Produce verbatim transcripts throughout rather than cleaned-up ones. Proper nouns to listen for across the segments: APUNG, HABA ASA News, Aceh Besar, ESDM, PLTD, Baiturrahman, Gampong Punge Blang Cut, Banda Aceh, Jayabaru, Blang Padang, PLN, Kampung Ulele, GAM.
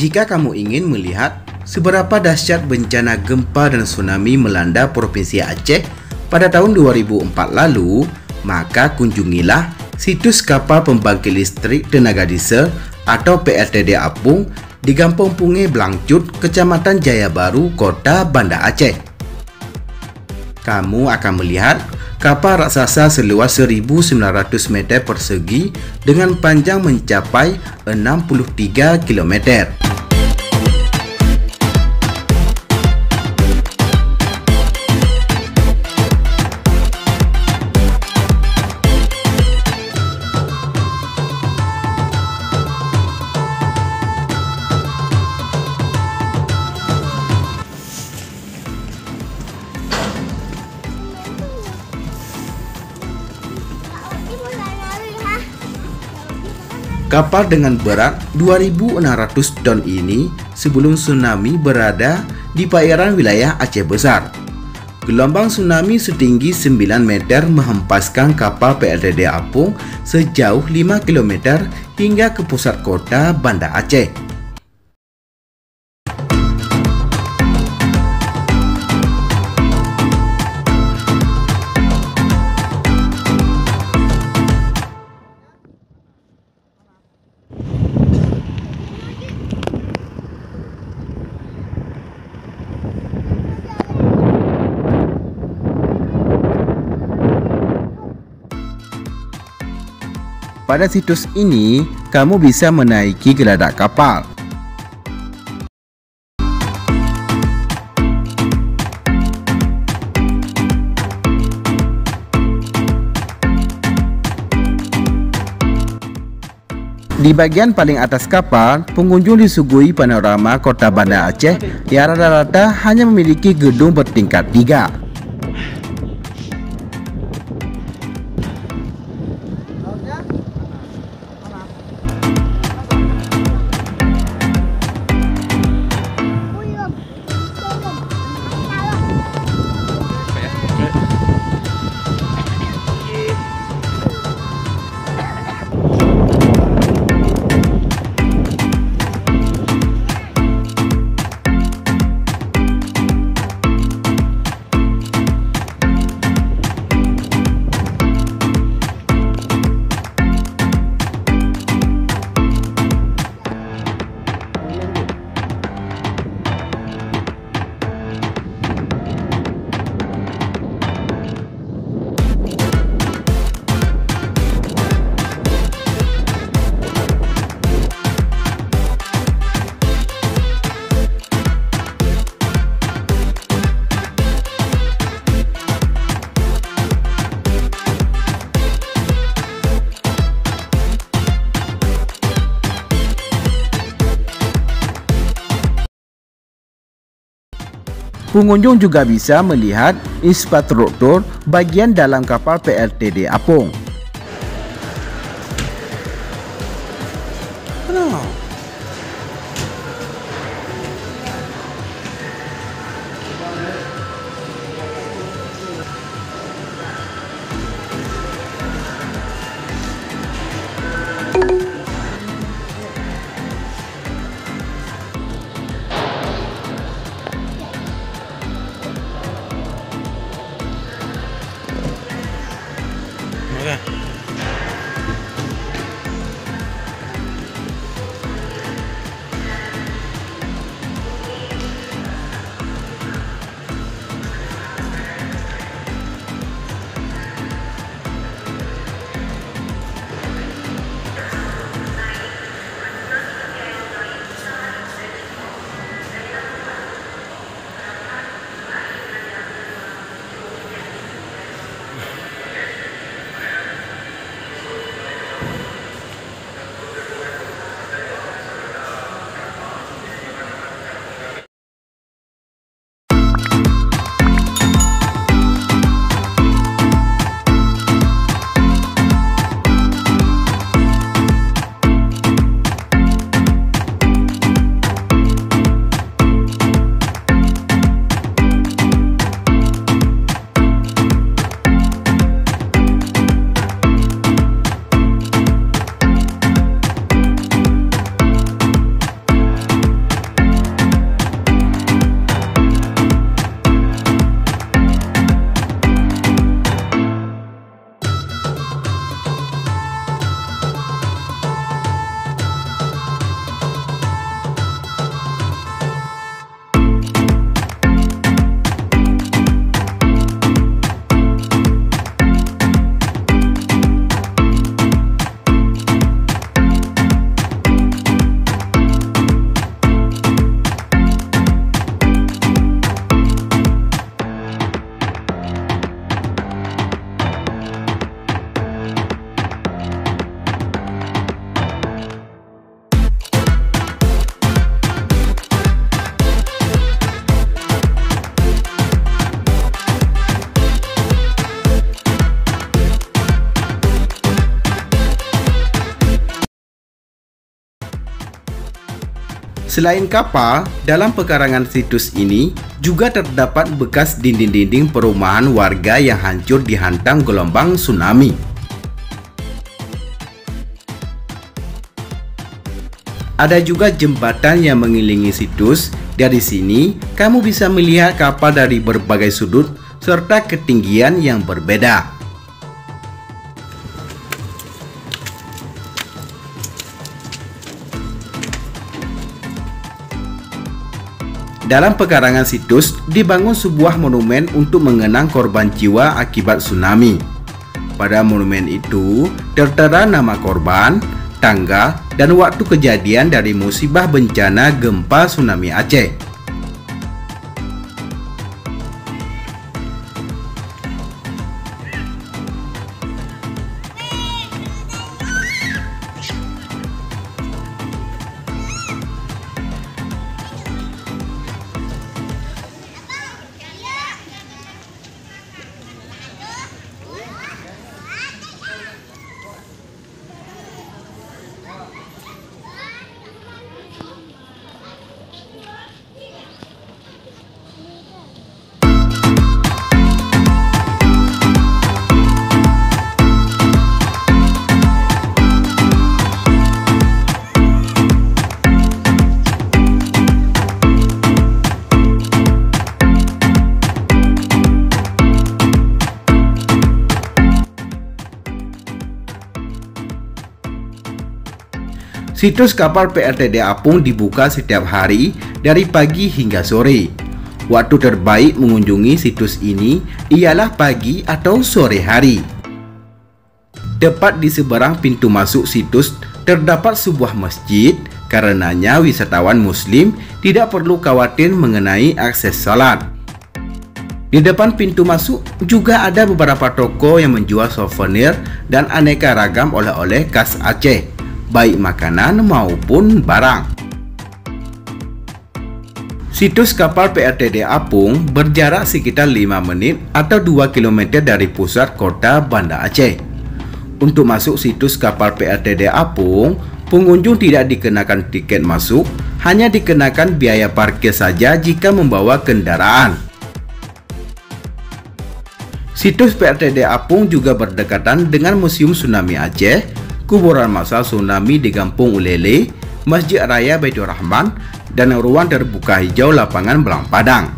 Jika kamu ingin melihat seberapa dahsyat bencana gempa dan tsunami melanda Provinsi Aceh pada tahun dua ribu empat lalu, maka kunjungilah situs kapal pembangkit listrik tenaga diesel atau P L T D APUNG di Gampong Punge Blang Cut, Kecamatan Jayabaru, Kota Banda Aceh. Kamu akan melihat kapal raksasa seluas seribu sembilan ratus meter persegi dengan panjang mencapai enam puluh tiga kilometer. Kapal dengan berat dua ribu enam ratus ton ini sebelum tsunami berada di perairan wilayah Aceh Besar. Gelombang tsunami setinggi sembilan meter menghempaskan kapal P L T D APUNG sejauh lima kilometer hingga ke pusat kota Banda Aceh. Pada situs ini, kamu bisa menaiki geladak kapal. Di bagian paling atas kapal, pengunjung disuguhi panorama kota Banda Aceh yang rata-rata hanya memiliki gedung bertingkat tiga. Pengunjung juga bisa melihat instruktur bagian dalam kapal P L T D APUNG. Selain kapal, dalam pekarangan situs ini juga terdapat bekas dinding-dinding perumahan warga yang hancur dihantam gelombang tsunami. Ada juga jembatan yang mengelilingi situs. Dari sini, kamu bisa melihat kapal dari berbagai sudut serta ketinggian yang berbeda. Dalam pekarangan situs, dibangun sebuah monumen untuk mengenang korban jiwa akibat tsunami. Pada monumen itu, tertera nama korban, tanggal, dan waktu kejadian dari musibah bencana gempa tsunami Aceh. Situs kapal P L T D Apung dibuka setiap hari dari pagi hingga sore. Waktu terbaik mengunjungi situs ini ialah pagi atau sore hari. Tepat di seberang pintu masuk situs terdapat sebuah masjid, karenanya wisatawan muslim tidak perlu khawatir mengenai akses salat. Di depan pintu masuk juga ada beberapa toko yang menjual souvenir dan aneka ragam oleh-oleh khas Aceh, baik makanan maupun barang. Situs kapal P L T D Apung berjarak sekitar lima menit atau dua kilometer dari pusat kota Banda Aceh. Untuk masuk situs kapal P L T D Apung, pengunjung tidak dikenakan tiket masuk, hanya dikenakan biaya parkir saja jika membawa kendaraan. Situs P L T D Apung juga berdekatan dengan Museum Tsunami Aceh, kuburan masa tsunami di Kampung Ulele, Masjid Raya Baiturrahman, dan ruang terbuka hijau lapangan Blang Padang.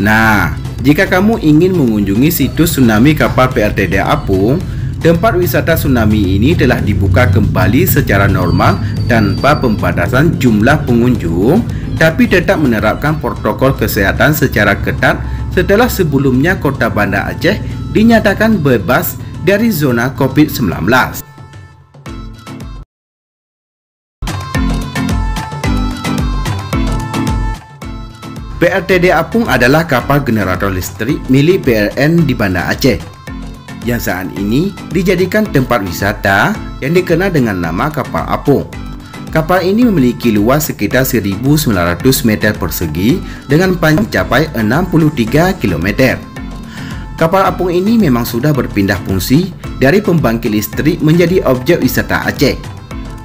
Nah, jika kamu ingin mengunjungi situs tsunami kapal P L T D Apung, tempat wisata tsunami ini telah dibuka kembali secara normal tanpa pembatasan jumlah pengunjung, tapi tetap menerapkan protokol kesehatan secara ketat setelah sebelumnya kota Banda Aceh dinyatakan bebas dari zona COVID sembilan belas. P L T D Apung adalah kapal generator listrik milik P L N di Banda Aceh, yang saat ini dijadikan tempat wisata yang dikenal dengan nama kapal Apung. Kapal ini memiliki luas sekitar seribu sembilan ratus meter persegi dengan panjang mencapai enam puluh tiga kilometer. Kapal Apung ini memang sudah berpindah fungsi dari pembangkit listrik menjadi objek wisata Aceh.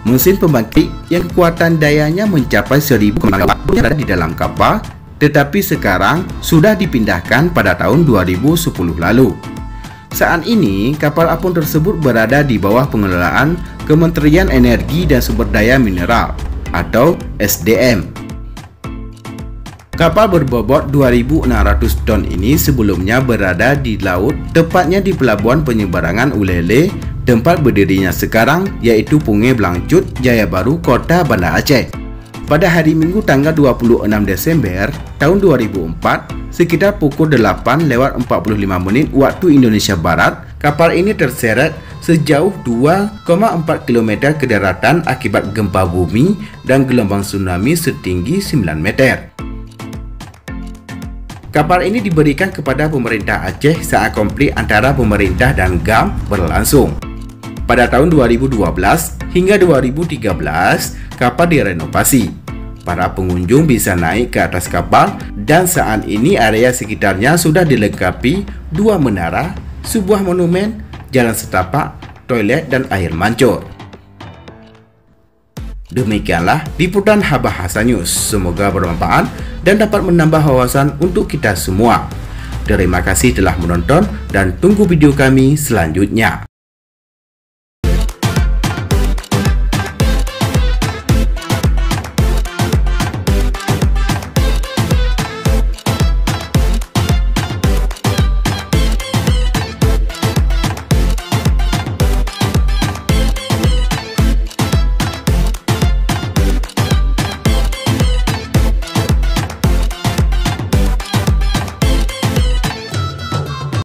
Mesin pembangkit yang kekuatan dayanya mencapai seribu kilowatt berada di dalam kapal, tetapi sekarang sudah dipindahkan pada tahun dua ribu sepuluh lalu. Saat ini, kapal Apung tersebut berada di bawah pengelolaan Kementerian Energi dan Sumber Daya Mineral atau E S D M. Kapal berbobot dua ribu enam ratus ton ini sebelumnya berada di laut, tepatnya di pelabuhan penyeberangan Ulele, tempat berdirinya sekarang yaitu Punge Blang Cut, Jayabaru, Kota Banda Aceh. Pada hari Minggu tanggal dua puluh enam Desember tahun dua ribu empat, sekitar pukul delapan lewat empat puluh lima menit waktu Indonesia Barat, kapal ini terseret sejauh dua koma empat kilometer ke daratan akibat gempa bumi dan gelombang tsunami setinggi sembilan meter. Kapal ini diberikan kepada pemerintah Aceh saat konflik antara pemerintah dan G A M berlangsung. Pada tahun dua ribu dua belas hingga dua ribu tiga belas, kapal direnovasi. Para pengunjung bisa naik ke atas kapal dan saat ini area sekitarnya sudah dilengkapi dua menara, sebuah monumen, jalan setapak, toilet, dan air mancur. Demikianlah liputan Haba A S A News. Semoga bermanfaat dan dapat menambah wawasan untuk kita semua. Terima kasih telah menonton dan tunggu video kami selanjutnya.